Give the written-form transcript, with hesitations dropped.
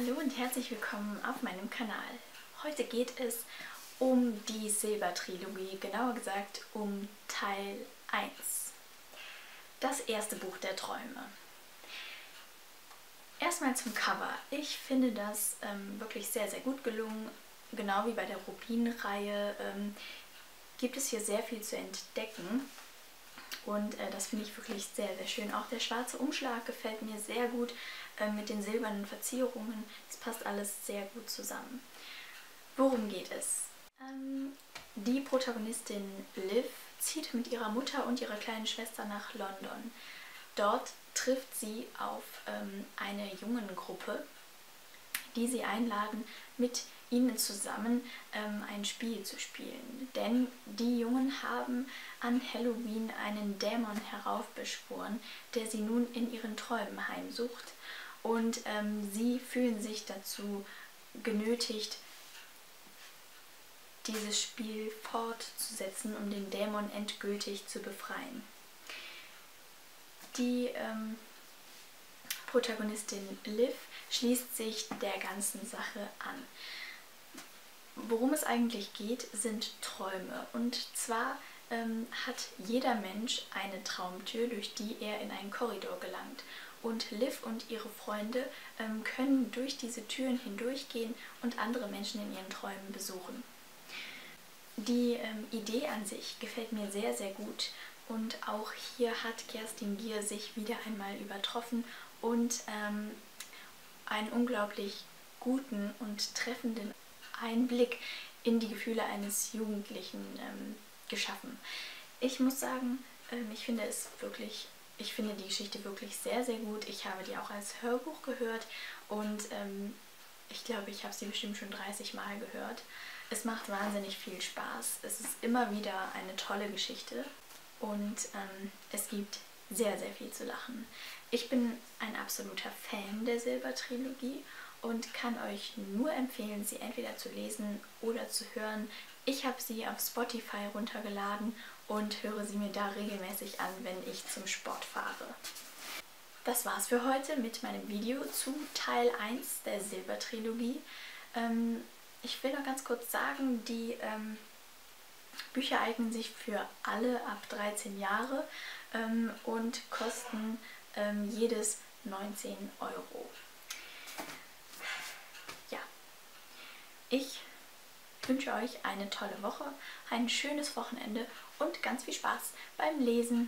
Hallo und herzlich willkommen auf meinem Kanal. Heute geht es um die Silbertrilogie, genauer gesagt um Teil 1. Das erste Buch der Träume. Erstmal zum Cover. Ich finde das wirklich sehr, sehr gut gelungen. Genau wie bei der Rubinreihe gibt es hier sehr viel zu entdecken. Und das finde ich wirklich sehr, sehr schön. Auch der schwarze Umschlag gefällt mir sehr gut mit den silbernen Verzierungen. Das passt alles sehr gut zusammen. Worum geht es? Die Protagonistin Liv zieht mit ihrer Mutter und ihrer kleinen Schwester nach London. Dort trifft sie auf eine Jungengruppe, die sie einladen, mit ihnen zusammen ein Spiel zu spielen. Denn die Jungen haben an Halloween einen Dämon heraufbeschworen, der sie nun in ihren Träumen heimsucht. Und sie fühlen sich dazu genötigt, dieses Spiel fortzusetzen, um den Dämon endgültig zu befreien. Die Protagonistin Liv schließt sich der ganzen Sache an. Worum es eigentlich geht, sind Träume. Und zwar hat jeder Mensch eine Traumtür, durch die er in einen Korridor gelangt. Und Liv und ihre Freunde können durch diese Türen hindurchgehen und andere Menschen in ihren Träumen besuchen. Die Idee an sich gefällt mir sehr, sehr gut. Und auch hier hat Kerstin Gier sich wieder einmal übertroffen und einen unglaublich guten und treffenden Einblick in die Gefühle eines Jugendlichen geschaffen. Ich muss sagen, ich finde die Geschichte wirklich sehr, sehr gut. Ich habe die auch als Hörbuch gehört und ich glaube, ich habe sie bestimmt schon 30 Mal gehört. Es macht wahnsinnig viel Spaß. Es ist immer wieder eine tolle Geschichte und es gibt sehr, sehr viel zu lachen. Ich bin ein absoluter Fan der Silbertrilogie und kann euch nur empfehlen, sie entweder zu lesen oder zu hören. Ich habe sie auf Spotify runtergeladen und höre sie mir da regelmäßig an, wenn ich zum Sport fahre. Das war's für heute mit meinem Video zu Teil 1 der Silbertrilogie. Ich will noch ganz kurz sagen, die Bücher eignen sich für alle ab 13 Jahre und kosten jedes 19 Euro. Ja, ich wünsche euch eine tolle Woche, ein schönes Wochenende und ganz viel Spaß beim Lesen.